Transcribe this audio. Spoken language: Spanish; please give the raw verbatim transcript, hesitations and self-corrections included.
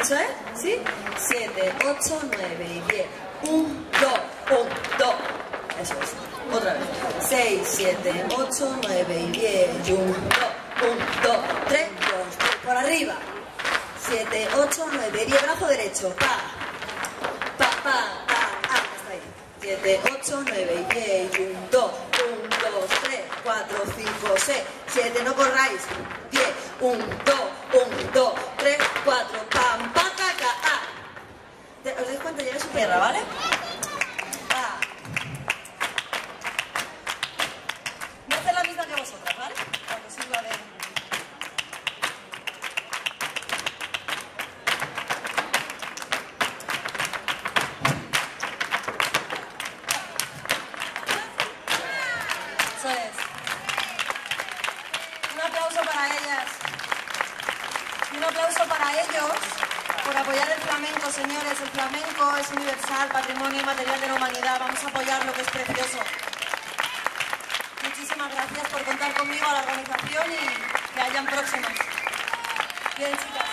Eso es, ¿sí? siete, ocho, nueve y diez. uno, dos, uno, dos. Eso es. Otra vez. seis, siete, ocho, nueve y diez. uno, dos, uno, dos, tres, dos, tres. Por arriba. siete, ocho, nueve, diez. Brazo derecho. Pa. Pa, pa, pa, pa. Hasta ahí. siete, ocho, nueve y diez. uno, dos, uno, dos, tres, cuatro, cinco, seis. siete, no corráis. diez. uno, dos, uno, dos, tres, cuatro. Pam, pa, ca, ca, a. ¿Os dais cuenta? Lleva su perra, ¿vale? Ah. Voy a hacer la misma que vosotras, ¿vale? Cuando sirva de... Eso es. Un aplauso para ellas. Un aplauso para ellos por apoyar el flamenco, señores. El flamenco es universal, patrimonio inmaterial de la humanidad. Vamos a apoyar lo que es precioso. Muchísimas gracias por contar conmigo a la organización y que hayan próximos. Bien, chicas.